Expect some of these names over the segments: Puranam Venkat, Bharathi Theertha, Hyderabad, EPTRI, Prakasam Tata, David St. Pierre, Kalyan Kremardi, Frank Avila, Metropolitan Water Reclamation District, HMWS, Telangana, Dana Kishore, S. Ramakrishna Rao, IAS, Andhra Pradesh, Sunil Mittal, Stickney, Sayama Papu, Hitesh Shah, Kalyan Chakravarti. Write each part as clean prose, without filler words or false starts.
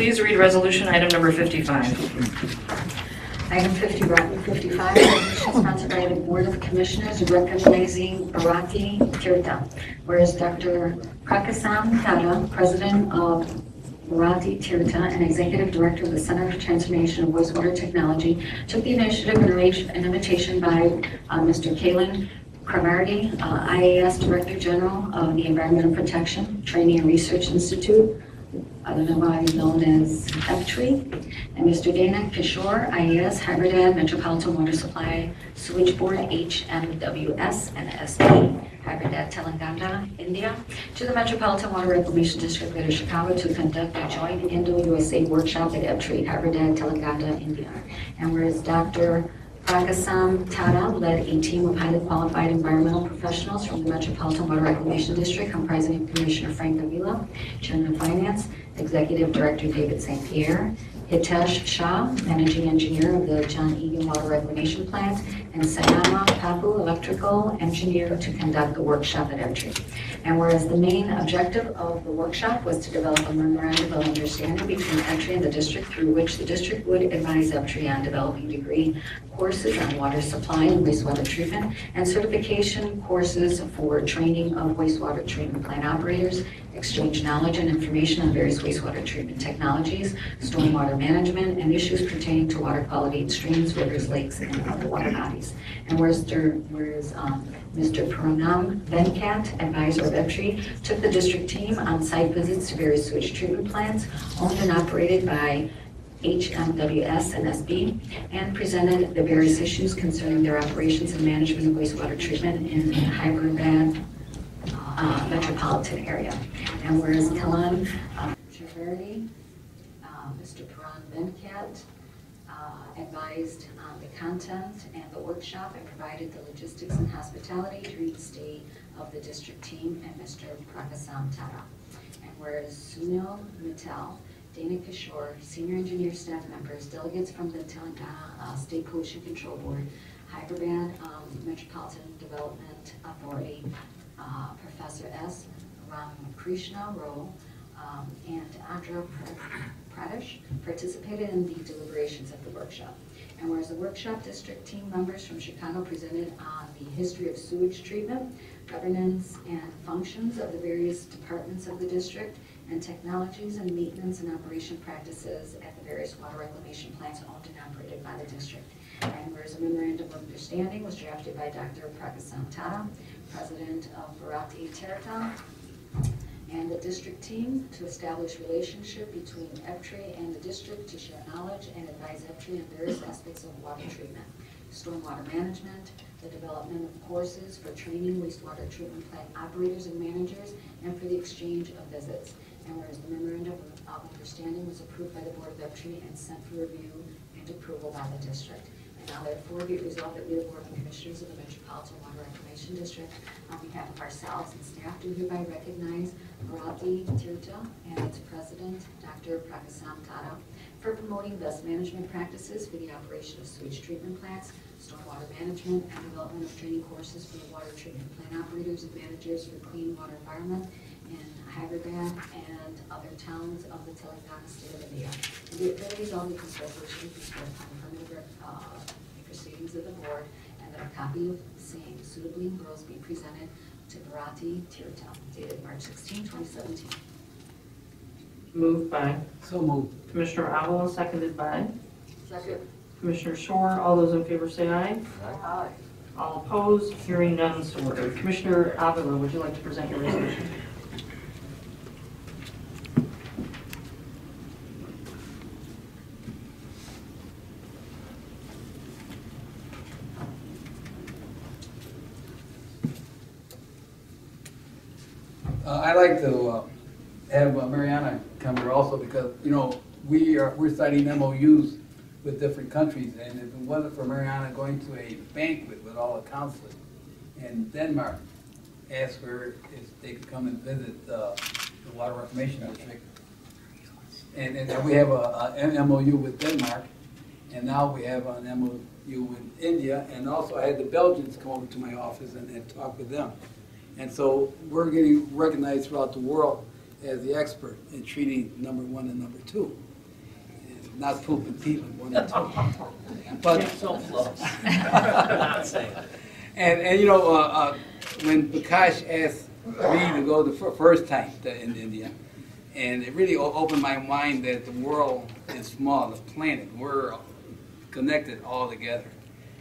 please read resolution item number 55. Item 55, resolution sponsored by the Board of Commissioners recognizing Bharathi Theertha. Whereas Dr. Prakasam Tata, President of Bharathi Theertha and Executive Director of the Center for Transformation of Wastewater Technology, took the initiative in invitation by Mr. Kalyan Kremardi, IAS Director General of the Environmental Protection Training and Research Institute, otherwise known as EPTRI, and Mr. Dana Kishore, IAS, Hybrid Metropolitan Water Supply Sewage Board, HMWS, and SD, Hybrid Telangana, India, to the Metropolitan Water Reclamation District, Greater Chicago, to conduct a joint Indo-USA workshop at EPTRI, Hybrid Telangana, India. And whereas Dr. Prakasam Tata led a team of highly qualified environmental professionals from the Metropolitan Water Reclamation District, comprising Commissioner Frank Avila, Chairman of Finance, Executive Director David St. Pierre, Hitesh Shah, Managing Engineer of the John Egan Water Reclamation Plant, and Sayama Papu, Electrical Engineer, to conduct the workshop at EPTRI. And whereas the main objective of the workshop was to develop a memorandum of understanding between EPTRI and the district, through which the district would advise EPTRI on developing degree courses on water supply and wastewater treatment, and certification courses for training of wastewater treatment plant operators, exchange knowledge and information on various wastewater treatment technologies, stormwater management, and issues pertaining to water quality in streams, rivers, lakes, and other water bodies. And whereas Mr. Puranam Venkat, advisor of EPTRI, took the district team on site visits to various sewage treatment plants owned and operated by HMWS and SB, and presented the various issues concerning their operations and management of wastewater treatment in Hyderabad metropolitan area. And whereas Kalyan Chakravarti, Mr. Puran Venkat advised on the content and the workshop and provided the logistics and hospitality during the stay of the district team and Mr. Prakasam Tata. And whereas Sunil Mittal, Dana Kishore, senior engineer, staff members, delegates from the Telangana State Pollution Control Board, Hyderabad Metropolitan Development Authority, Professor S. Ramakrishna Rao, and Andhra Pradesh participated in the deliberations of the workshop. And whereas the workshop district team members from Chicago presented on the history of sewage treatment, governance and functions of the various departments of the district, and technologies and maintenance and operation practices at the various water reclamation plants owned and operated by the district. And whereas a memorandum of understanding was drafted by Dr. Prakasam Tata, President of Bharathi Theertha, and the district team, to establish relationship between EPTRI and the district, to share knowledge and advise EPTRI on various aspects of water treatment, stormwater management, the development of courses for training wastewater treatment plant operators and managers, and for the exchange of visits. And whereas the memorandum of understanding was approved by the Board of EPTRI and sent for review and approval by the district. And now therefore be it resolved that we, the Board of Commissioners of the Metropolitan Water Reclamation District, on behalf of ourselves and staff, do hereby recognize Bharathi Theertha and its President, Dr. Prakasam Tata, for promoting best management practices for the operation of sewage treatment plants, stormwater management, and development of training courses for the water treatment plant operators and managers for clean water environment in Hyderabad and other towns of the Telangana state of India. And be it further resolved that this resolution is based upon affirmative proceedings of the board, and that a copy of the same suitably engrossed be presented to Bharathi Theertha, dated March 16, 2017. Moved by. So moved. Commissioner Avila, seconded by. Second. Commissioner Shore, all those in favor say aye. Aye. All opposed, hearing none, so ordered. Commissioner Avila, would you like to present your resolution? I'd like to have Mariana come here also, because you know we're signing MOUs with different countries, and if it wasn't for Mariana going to a banquet with all the councils in Denmark, asked her if they could come and visit the Water Reclamation District, and we have an MOU with Denmark, and now we have an MOU with India, and also I had the Belgians come over to my office and talk with them. And so we're getting recognized throughout the world as the expert in treating number 1 and number 2. not poop and pee, but so close. And you know, when Bakash asked me to go the first time in India, and it really opened my mind that the world is small, the planet, we're connected all together.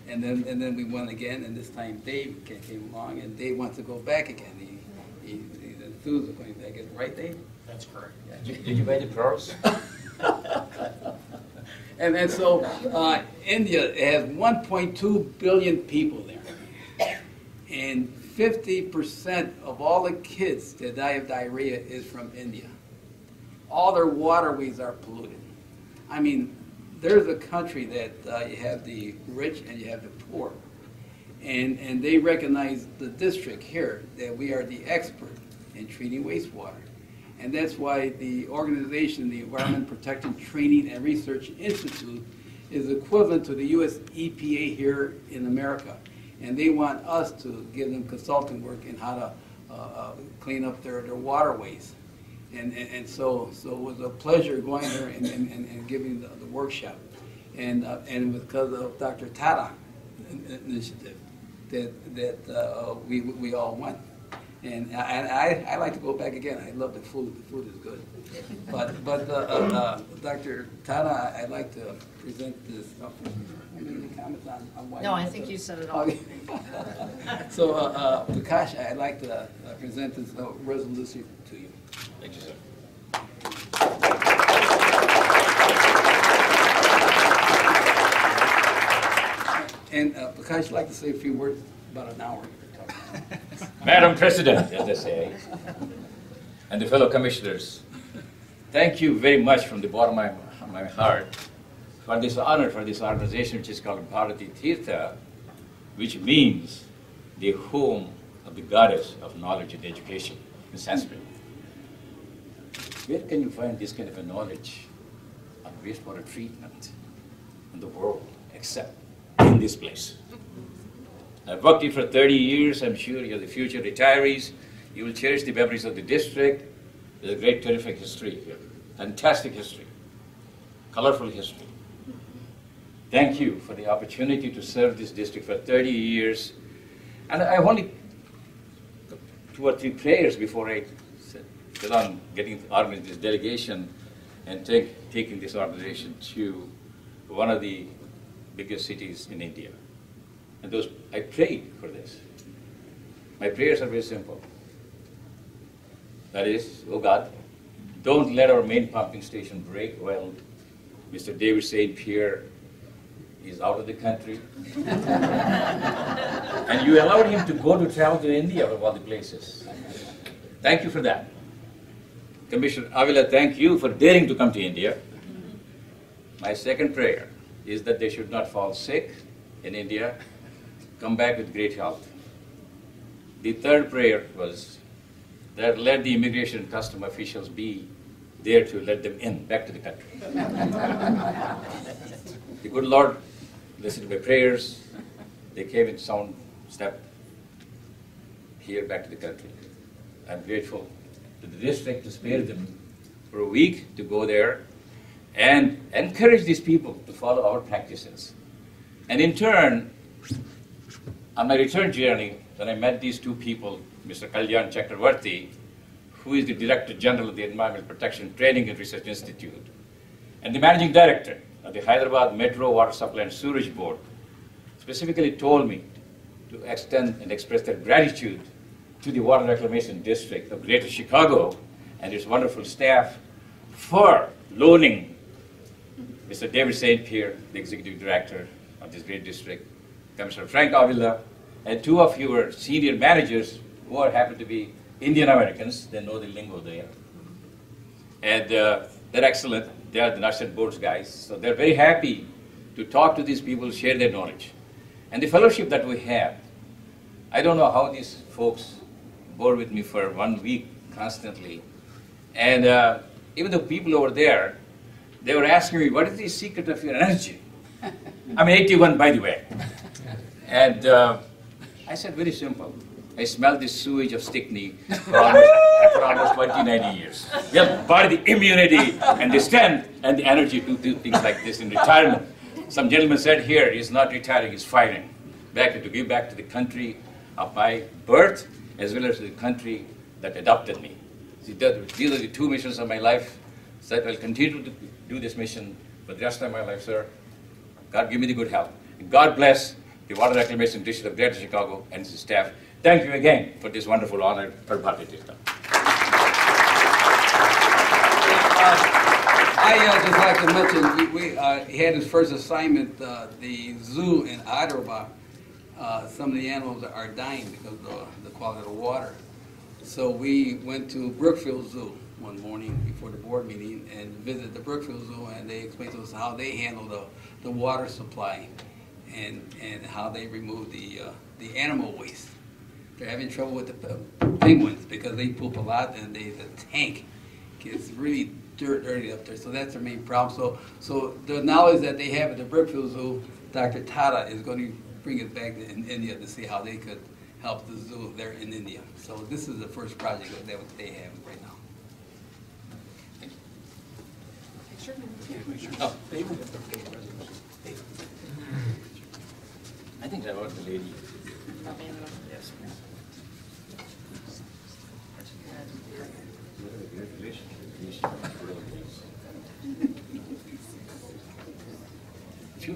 And then we won again, and this time Dave came along, and Dave wants to go back again. He's enthused going back. Is it right, Dave? That's correct. Yeah. Did you buy the pearls? And so India has 1.2 billion people there, and 50% of all the kids that die of diarrhea is from India. All their waterways are polluted. I mean, there's a country that you have the rich and you have the poor, and they recognize the district here that we are the expert in treating wastewater. And that's why the organization, the Environment Protection Training and Research Institute, is equivalent to the US EPA here in America. And they want us to give them consulting work in how to clean up their waterways. And so it was a pleasure going there and giving the workshop. And because of Dr. Tata initiative that we all went. And I like to go back again. I love the food. The food is good. But Dr. Tata, I'd like to present this. Any comments on why? No, I think you said it all. Okay. So, Prakash, I'd like to present this resolution to you. Thank you, sir. And Prakash, I'd like to say a few words about an hour. Madam President, as I say, and the fellow commissioners, thank you very much from the bottom of my heart for this honor, for this organization which is called Bharathi Theertha, which means the home of the goddess of knowledge and education in Sanskrit. Where can you find this kind of a knowledge on wastewater treatment in the world except in this place? I've worked here for 30 years. I'm sure you're the future retirees. You will cherish the memories of the district. There's a great, terrific history here. Fantastic history. Colorful history. Thank you for the opportunity to serve this district for 30 years. And I have only 2 or 3 prayers before I sit on getting armed in this delegation and taking this organization to one of the biggest cities in India. And those, I prayed for this. My prayers are very simple. That is, oh God, don't let our main pumping station break while Mr. David St. Pierre is out of the country. And you allowed him to go to travel to India of all the places. Thank you for that. Commissioner Avila, thank you for daring to come to India. My second prayer is that they should not fall sick in India. Come back with great health. The third prayer was that let the immigration and custom officials be there to let them in, back to the country. The good Lord listened to my prayers. They came in sound step here back to the country. I'm grateful to the district to spare them for a week to go there and encourage these people to follow our practices. And in turn, on my return journey, when I met these two people, Mr. Kalyan Chakravarti, who is the Director General of the Environment Protection Training and Research Institute, and the Managing Director of the Hyderabad Metro Water Supply and Sewerage Board, specifically told me to extend and express their gratitude to the Water Reclamation District of Greater Chicago and its wonderful staff for loaning Mr. David St. Pierre, the Executive Director of this great district, Commissioner Frank Avila, and 2 of your senior managers who happen to be Indian Americans. They know the lingo there. And they're excellent. They are the nuts and bolts guys. So they're very happy to talk to these people, share their knowledge. And the fellowship that we have, I don't know how these folks bore with me for 1 week constantly. And even the people over there, they were asking me, what is the secret of your energy? I'm 81, by the way. And I said, very simple. I smelled the sewage of Stickney for almost 29 years. We have body immunity and the strength and the energy to do things like this in retirement. Some gentleman said here, he's not retiring, he's firing. Back to give back to the country of my birth, as well as the country that adopted me. See, these are the two missions of my life, so that I'll continue to do this mission for the rest of my life, sir. God give me the good health. And God bless the Water Reclamation District of Greater Chicago and its staff. Thank you again for this wonderful honor for Bharathi Theertha. I just like to mention, he had his first assignment, the zoo in Ottawa. Some of the animals are dying because of the quality of the water. So we went to Brookfield Zoo one morning before the board meeting and visited the Brookfield Zoo, and they explained to us how they handle the water supply and how they remove the animal waste. They're having trouble with the penguins because they poop a lot, and the tank gets really dirty up there. So that's their main problem. So the knowledge that they have at the Brookfield Zoo, Dr. Tata is going to bring it back in India to see how they could help the zoo there in India. So this is the first project that they have right now. Thank you. Oh. I think I was the lady. Yes. Sure.